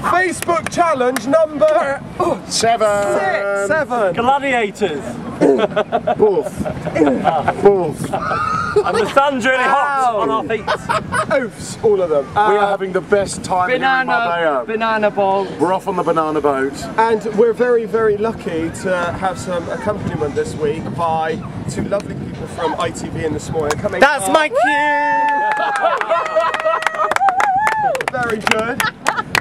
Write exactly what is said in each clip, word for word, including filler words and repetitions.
Facebook challenge number oh, seven. Six. Seven. Gladiators. Boof. Boof. And the sun's really hot on our feet. Oofs, all of them. Uh, we are having the best time banana, in Marbella. Banana bowl. We're off on the banana boat. And we're very, very lucky to have some accompaniment this week by two lovely people from I T V in this morning. Coming That's up. My cue! Very good.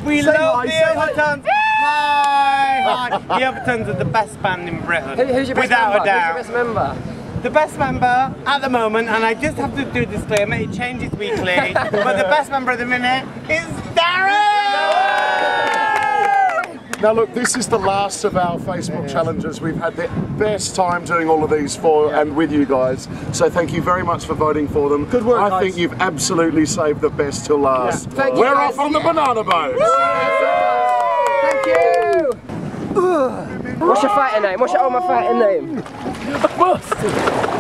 We so love the Overtones. Hi! Hi! The Overtones are the best band in Britain. Who, who's your best without member? a doubt. Who's your best member? The best member at the moment, and I just have to do a disclaimer, it changes weekly, but the best member at the minute is Darren! Now look, this is the last of our Facebook challenges. We've had the best time doing all of these for yeah. and with you guys, so thank you very much for voting for them. Good work, I guys. think you've absolutely saved the best till last. Yeah. We're off on the banana boat! Woo! Thank you! Ugh. What's your fighting name? What's your oh my fighting name?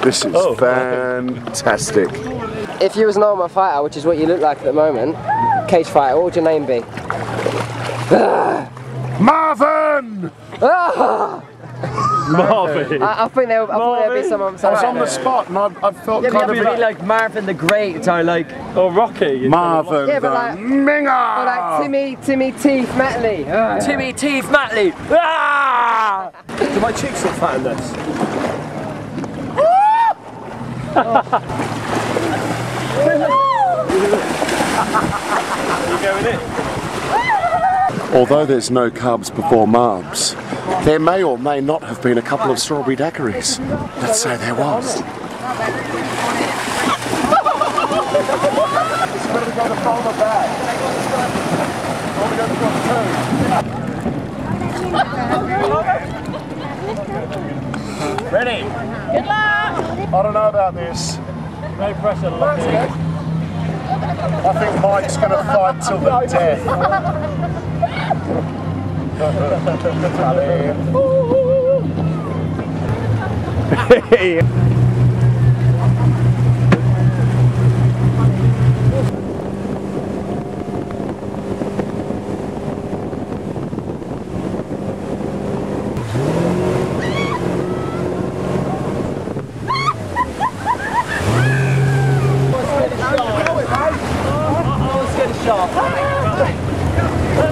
This is oh. fantastic. If you was an Oma fighter, which is what you look like at the moment, cage fighter, what would your name be? Marvin! Marvin. I, I think there would be someone. I was on the spot, and I, I felt yeah, kind of really like Marvin the Great, or like or Rocky. Marvin yeah, but like, the Minger. Or like Timmy, Timmy Teeth Matley. Uh, Timmy Teeth Matley. Ah! Do my cheeks look fat in this? Are you going in? Although there's no carbs before marbs, there may or may not have been a couple of strawberry daiquiris. Let's say there was. Ready? Good luck! I don't know about this. No pressure, lucky. I think Mike's going to fight till the death. Hey.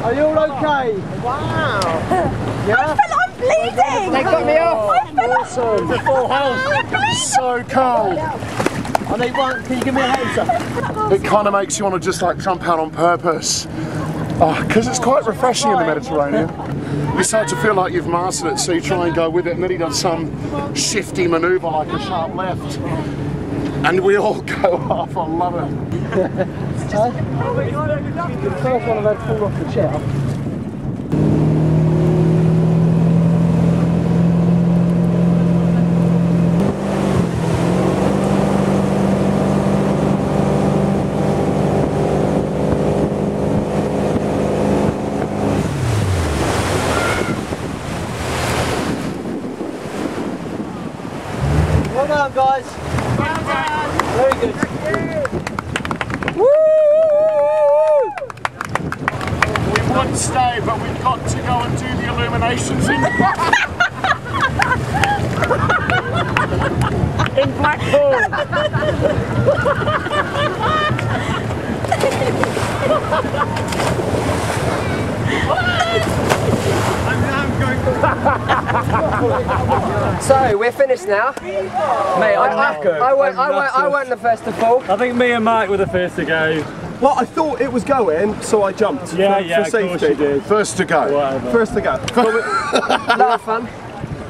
Are you all okay? Wow! Yeah? I feel I'm bleeding! They got me off! I feel awesome! The full house! So cold! I need one, can you give me a hand? It kind of makes you want to just like jump out on purpose. Because oh, it's quite refreshing in the Mediterranean. You start to feel like you've mastered it, so you try and go with it, and then he does some shifty manoeuvre like a sharp left. And we all go off, I love it. Huh? The first one I've had to fall off the chair. Stay, but we've got to go and do the illuminations in, in Blackpool. So we're finished now. Mate, I, I, I, weren't, I, weren't, I weren't the first to fall. I think me and Mike were the first to go. Well, I thought it was going, so I jumped. Yeah, for, yeah, for safety. Of course you did. First to go. Whatever. First to go. A lot of fun.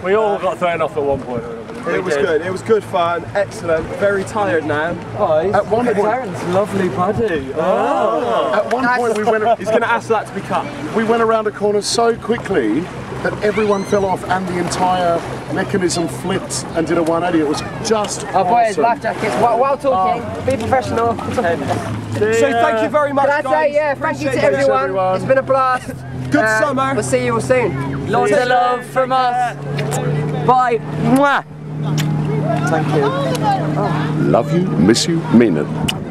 We all got thrown off at one point. It was good. It was good fun. Excellent. Very tired now. Oh, at one point, Darren's lovely buddy. Oh. At one point, we went. He's going to ask that to be cut. We went around a corner so quickly that everyone fell off, and the entire mechanism flipped and did a one eighty. It was just awesome. Our boys, life jackets. While, while talking, um, be professional. The, so thank you very much, guys. Can I say, yeah, thank you to everyone. everyone. It's been a blast. Good uh, summer. We'll see you all soon. Lots of love from us. Bye. Mwah. Thank you. Oh. Love you, miss you, mean it.